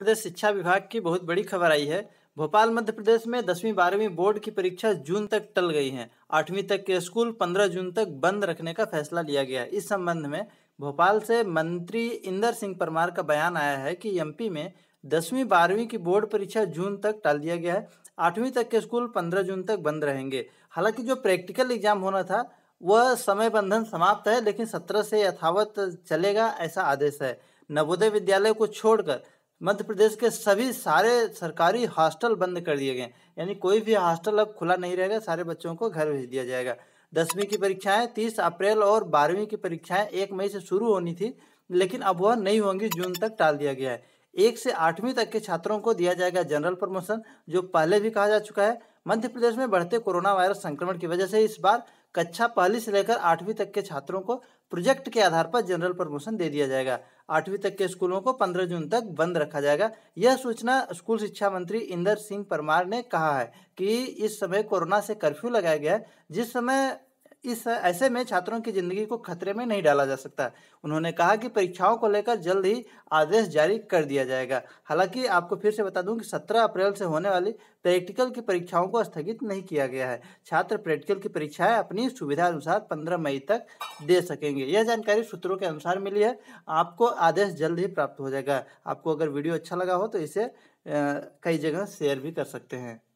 प्रदेश शिक्षा विभाग की बहुत बड़ी खबर आई है। भोपाल मध्य प्रदेश में 10वीं 12वीं बोर्ड की परीक्षा जून तक टल गई है। 8वीं तक के स्कूल 15 जून तक बंद रखने का फैसला लिया गया। इस संबंध में भोपाल से मंत्री इंदर सिंह परमार का बयान आया है कि एमपी में 10वीं 12वीं की बोर्ड परीक्षा जून तक टाल दिया गया है। 8वीं तक के स्कूल 15 जून तक बंद रहेंगे। हालांकि जो प्रैक्टिकल एग्जाम होना था वह समय बंधन समाप्त है, लेकिन 17 से यथावत चलेगा, ऐसा आदेश है। नवोदय विद्यालय को छोड़कर मध्य प्रदेश के सारे सरकारी हॉस्टल बंद कर दिए गए, यानी कोई भी हॉस्टल अब खुला नहीं रहेगा, सारे बच्चों को घर भेज दिया जाएगा। 10वीं की परीक्षाएं 30 अप्रैल और 12वीं की परीक्षाएं 1 मई से शुरू होनी थी, लेकिन अब वह नहीं होंगी, जून तक टाल दिया गया है। 1 से 8वीं तक के छात्रों को दिया जाएगा जनरल प्रमोशन, जो पहले भी कहा जा चुका है। मध्य प्रदेश में बढ़ते कोरोना वायरस संक्रमण की वजह से इस बार कक्षा पहली से लेकर 8वीं तक के छात्रों को प्रोजेक्ट के आधार पर जनरल प्रमोशन दे दिया जाएगा। 8वीं तक के स्कूलों को 15 जून तक बंद रखा जाएगा। यह सूचना स्कूल शिक्षा मंत्री इंदर सिंह परमार ने कहा है कि इस समय कोरोना से कर्फ्यू लगाया गया है, जिस समय ऐसे में छात्रों की जिंदगी को खतरे में नहीं डाला जा सकता। उन्होंने कहा कि परीक्षाओं को लेकर जल्द ही आदेश जारी कर दिया जाएगा। हालांकि आपको फिर से बता दूं कि 17 अप्रैल से होने वाली प्रैक्टिकल की परीक्षाओं को स्थगित नहीं किया गया है। छात्र प्रैक्टिकल की परीक्षाएं अपनी सुविधा अनुसार 15 मई तक दे सकेंगे। यह जानकारी सूत्रों के अनुसार मिली है। आपको आदेश जल्द ही प्राप्त हो जाएगा। आपको अगर वीडियो अच्छा लगा हो तो इसे कई जगह शेयर भी कर सकते हैं।